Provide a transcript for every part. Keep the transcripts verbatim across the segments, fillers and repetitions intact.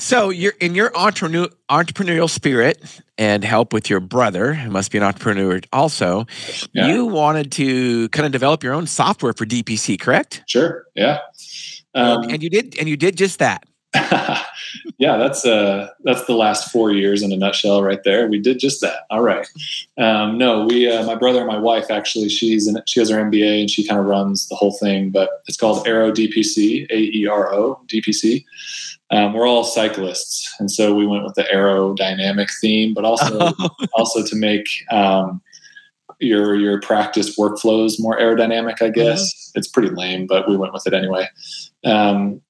So you're in your entrepreneur, entrepreneurial spirit and help with your brother, who must be an entrepreneur also, yeah. you wanted to kind of develop your own software for D P C, correct? Sure. Yeah. Um, and you did, and you did just that. Yeah, that's uh, that's the last four years in a nutshell, right there. We did just that. All right. Um, no, we. Uh, my brother and my wife actually. She's in, she has her M B A and she kind of runs the whole thing. But it's called Aero D P C, A E R O D P C. Um, we're all cyclists, and so we went with the aerodynamic theme, but also also to make um, your your practice workflows more aerodynamic. I guess yeah. It's pretty lame, but we went with it anyway. Um,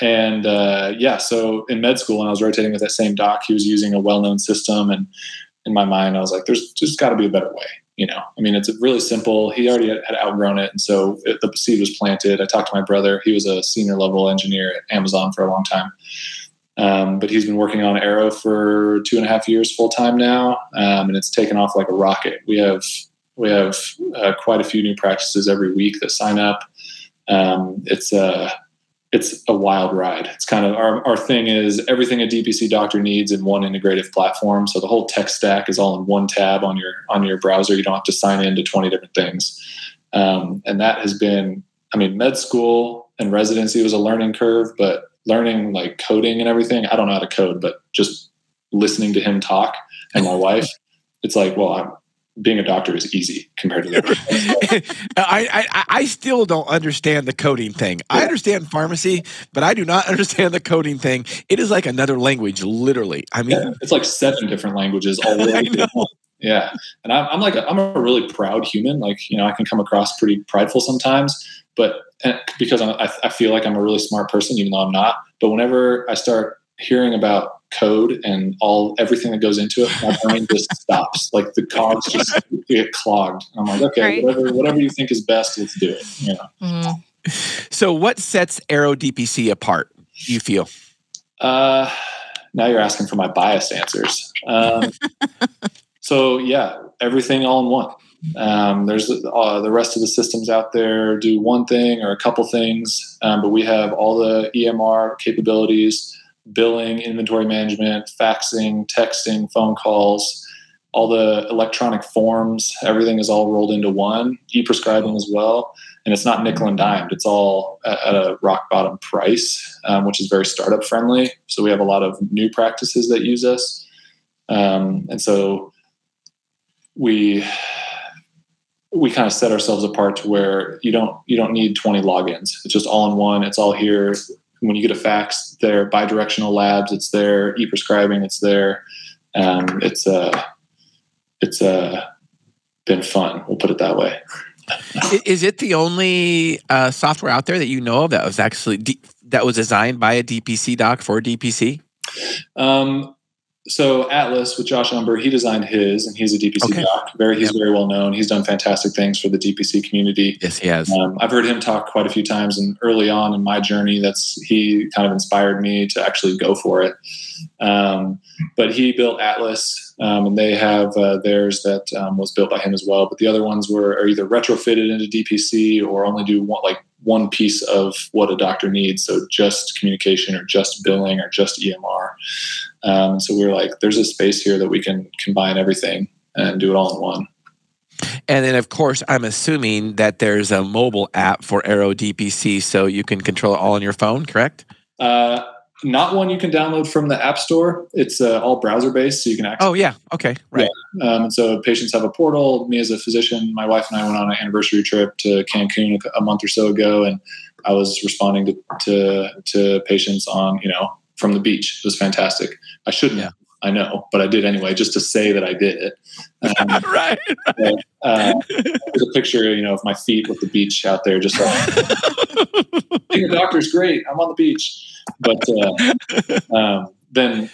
and, uh, yeah, so in med school, when I was rotating with that same doc, he was using a well-known system. And in my mind, I was like, there's just gotta be a better way. You know, I mean, it's really simple. He already had outgrown it. And so it, the seed was planted. I talked to my brother. He was a senior level engineer at Amazon for a long time. Um, but he's been working on Aero for two and a half years full time now. Um, and it's taken off like a rocket. We have, we have, uh, quite a few new practices every week that sign up. Um, it's, uh, It's a wild ride. It's kind of our, our thing is everything a D P C doctor needs in one integrative platform. So the whole tech stack is all in one tab on your on your browser. You don't have to sign in to twenty different things. Um, and that has been, I mean, med school and residency was a learning curve, but learning like coding and everything, I don't know how to code, but just listening to him talk and my wife, it's like, well, I'm being a doctor is easy compared to the other. I, I, I still don't understand the coding thing. Yeah. I understand pharmacy, but I do not understand the coding thing. It is like another language, literally. I mean, yeah, it's like seven different languages all over the world. Yeah. And I'm, I'm like, a, I'm a really proud human. Like, you know, I can come across pretty prideful sometimes, but and because I'm, I, I feel like I'm a really smart person, even though I'm not. But whenever I start hearing about code and all everything that goes into it, my brain just stops. Like the cogs just get clogged. I'm like, okay, right. whatever, whatever you think is best, let's do it. You know? Mm. So, what sets Aero D P C apart? You feel? Uh, now you're asking for my biased answers. Um, so, yeah, everything all in one. Um, there's uh, the rest of the systems out there do one thing or a couple things, um, but we have all the E M R capabilities. Billing, inventory management, faxing, texting, phone calls, all the electronic forms, everything is all rolled into one, e-prescribing as well. And it's not nickel and dimed. It's all at a rock bottom price, um, which is very startup friendly. So we have a lot of new practices that use us. Um, and so we... we kind of set ourselves apart to where you don't, you don't need twenty logins. It's just all in one. It's all here. When you get a fax, they're bi-directional labs. It's there. E-prescribing. It's there. Um, it's, uh, it's, uh, been fun. We'll put it that way. Is it the only, uh, software out there that you know of that was actually, D that was designed by a D P C doc for D P C? Um, So Atlas with Josh Humber, he designed his, and he's a D P C okay. doc. Very, he's yep. very well known. He's done fantastic things for the D P C community. Yes, he has. Um, I've heard him talk quite a few times, and early on in my journey, that's he kind of inspired me to actually go for it. Um, but he built Atlas, um, and they have uh, theirs that um, was built by him as well. But the other ones were are either retrofitted into D P C or only do one like one piece of what a doctor needs. So just communication or just billing or just E M R. Um, so we were like, there's a space here that we can combine everything and do it all in one. And then, of course, I'm assuming that there's a mobile app for Aero D P C, so you can control it all on your phone, correct? Uh, not one you can download from the App Store. It's uh, all browser-based, so you can access. Oh, yeah. Okay. Right. Yeah. Um, and so patients have a portal. Me as a physician, my wife and I went on an anniversary trip to Cancun a month or so ago, and I was responding to, to, to patients on, you know, from the beach. It was fantastic. I shouldn't, yeah. I know, but I did anyway, just to say that I did it. Um, right. right. But, uh, there's a picture, you know, of my feet with the beach out there. Just like, being a doctor's great. I'm on the beach. But uh, um, then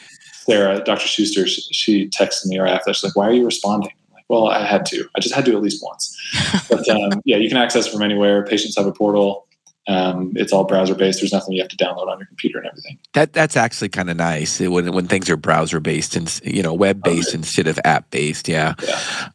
Sarah, Doctor Schuster, she, she texted me right after. She's like, "Why are you responding?" I'm like, "Well, I had to. I just had to at least once." But um, yeah, you can access from anywhere. Patients have a portal. Um, it's all browser based. There's nothing you have to download on your computer and everything. That that's actually kind of nice when when things are browser based and you know web based okay. instead of app based. Yeah. yeah.